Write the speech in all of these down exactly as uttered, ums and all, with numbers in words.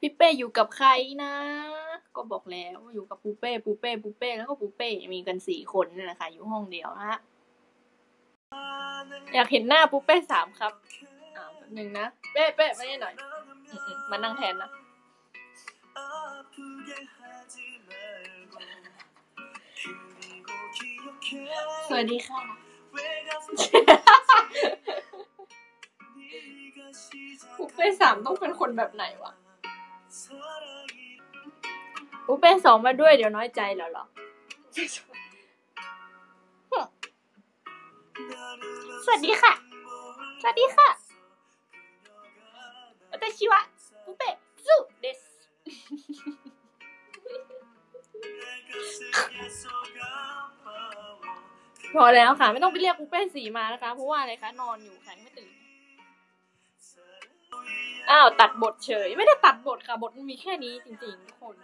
พี่เป้อยู่กับใครนะก็บอกแล้วอยู่กับปูเป้ปูเป้ปูเป้แล้วก็ปูเป้มีกันสี่คนนั่นแหละค่ะอยู่ห้องเดียวนะฮะอยากเห็นหน้าปูเป้สามครับอ่าหนึ่งนะเป้เป้มาเนี่ยหน่อยมานั่งแทนนะสวัสดีค่ะปูเป้สามต้องเป็นคนแบบไหนวะปูเป้สองมาด้วยเดี๋ยวน้อยใจแล้วหรอสวัสดีค่ะสวัสดีค่ะ私はปูเป้ซูです พอแล้วค่ะไม่ต้องไปเรียกปูเป้สี่มานะคะเพราะว่าอะไรคะนอนอยู่ค่ะไม่ตื่นอ้าวตัดบทเฉยไม่ได้ตัดบทค่ะบทมันมีแค่นี้จริงๆทุกคน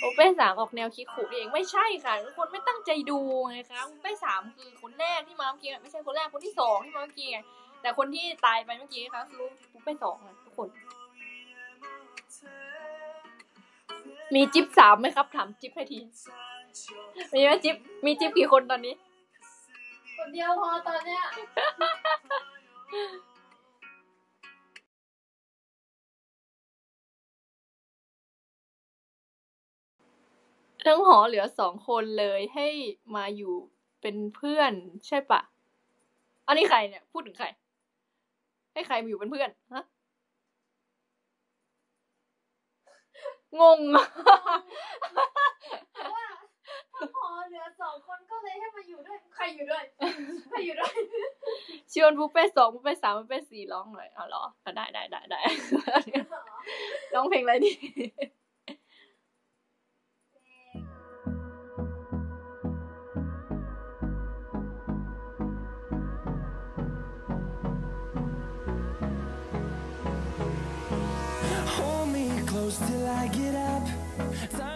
โอเป้สามออกแนวคิดขู่เองไม่ใช่ค่ะทุกคนไม่ตั้งใจดูไงคะโอเป้สามคือคนแรกที่มาเมื่อกี้ไม่ใช่คนแรกคนที่สองที่มาเมื่อกี้ไงแต่คนที่ตายไปเมื่อกี้ค่ะคือโอเป้สองทุกคนมีจิ๊บสามไหมครับถามจิ๊บให้ทีมีไหมจิ๊บมีจิ๊บกี่คนตอนนี้คนเดียวพอตอนเนี้ยทั้งหอเหลือสองคนเลยให้มาอยู่เป็นเพื่อนใช่ปะอันนี้ใครเนี่ยพูดถึงใครให้ใครมาอยู่เป็นเพื่อนฮะงงว่าทั้งหอเหลือสองคนก็เลยให้มาอยู่ด้วยใครอยู่ด้วยใครอยู่ด้วยชวนบุฟเฟ่สองบุฟเฟ่สามบุฟเฟ่สี่ร้องหน่อยเอาเหรอได้ได้ได้ได้ร้องเพลงอะไรดีTill I get up